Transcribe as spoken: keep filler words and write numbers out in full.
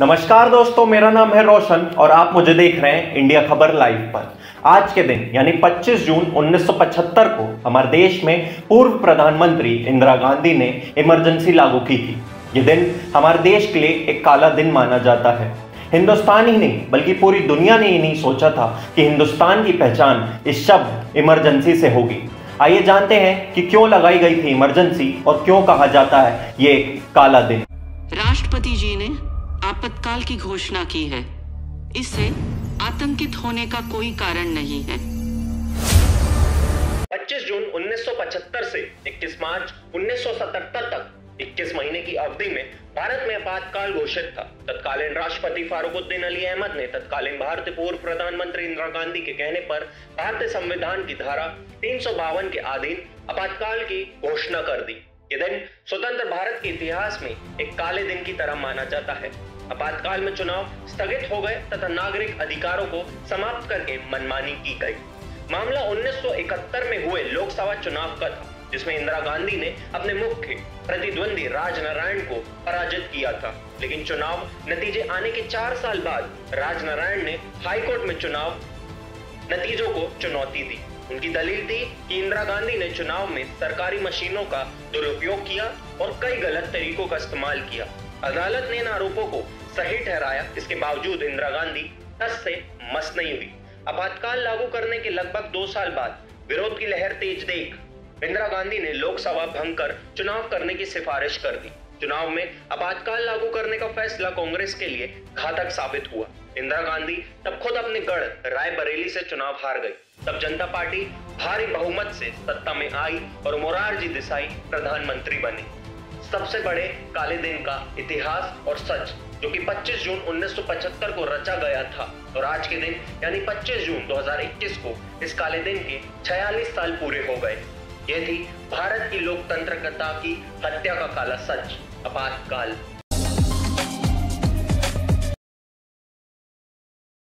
नमस्कार दोस्तों, मेरा नाम है रोशन और आप मुझे देख रहे हैं इंडिया खबर लाइव पर। आज के दिन यानी पच्चीस जून उन्नीस सौ पचहत्तर को हमारे देश में पूर्व प्रधानमंत्री इंदिरा गांधी ने इमरजेंसी लागू की थी। ये दिन हमारे देश के लिए एक काला दिन माना जाता है। हिंदुस्तान ही नहीं बल्कि पूरी दुनिया ने ही नहीं सोचा था कि हिंदुस्तान की पहचान इस शब्द इमरजेंसी से होगी। आइए जानते हैं कि क्यों लगाई गई थी इमरजेंसी और क्यों कहा जाता है ये एक काला दिन। राष्ट्रपति जी ने आपातकाल की घोषणा की है, इससे आतंकित होने का कोई कारण नहीं है। पच्चीस जून उन्नीस सौ पचहत्तर से इक्कीस मार्च उन्नीस सौ सतहत्तर तक इक्कीस महीने की अवधि में भारत में आपातकाल घोषित था। तत्कालीन राष्ट्रपति फारुखुद्दीन अली अहमद ने तत्कालीन भारतीय पूर्व प्रधानमंत्री इंदिरा गांधी के कहने पर भारतीय संविधान की धारा तीन सौ बावन के अधीन आपातकाल की घोषणा कर दी। ये दिन स्वतंत्र भारत के इतिहास में एक काले दिन की तरह माना जाता है। आपातकाल में चुनाव स्थगित हो गए तथा नागरिक अधिकारों को समाप्त करके मनमानी की गई। मामला उन्नीस सौ इकहत्तर में हुए लोकसभा चुनाव का था, जिसमें इंदिरा गांधी ने अपने मुख्य प्रतिद्वंदी राजनारायण को पराजित किया था। लेकिन चुनाव नतीजे आने के चार साल बाद राजनारायण ने हाईकोर्ट में चुनाव नतीजों को चुनौती दी। उनकी दलील थी कि इंदिरा गांधी ने चुनाव में सरकारी मशीनों का दुरुपयोग किया और कई गलत तरीकों का इस्तेमाल किया। अदालत ने इन आरोपों को सही ठहराया। इसके बावजूद इंदिरा गांधी दस से मस नहीं हुई। आपातकाल लागू करने के लगभग दो साल बाद विरोध की लहर तेज देख इंदिरा गांधी ने लोकसभा भंग कर चुनाव करने की सिफारिश कर दी। चुनाव में आपातकाल लागू करने का फैसला कांग्रेस के लिए घातक साबित हुआ। इंदिरा गांधी तब खुद अपने गढ़ रायबरेली से चुनाव हार गई। तब जनता पार्टी भारी बहुमत से सत्ता में आई और मोरारजी देसाई प्रधानमंत्री बने। सबसे बड़े काले दिन का इतिहास और सच, जो कि पच्चीस जून उन्नीस सौ पचहत्तर को रचा गया था और आज के दिन यानी पच्चीस जून दो हजार इक्कीस को इस काले दिन के छियालीस साल पूरे हो गए। ये थी भारत की लोकतंत्रता की हत्या का काला सच, आपातकाल।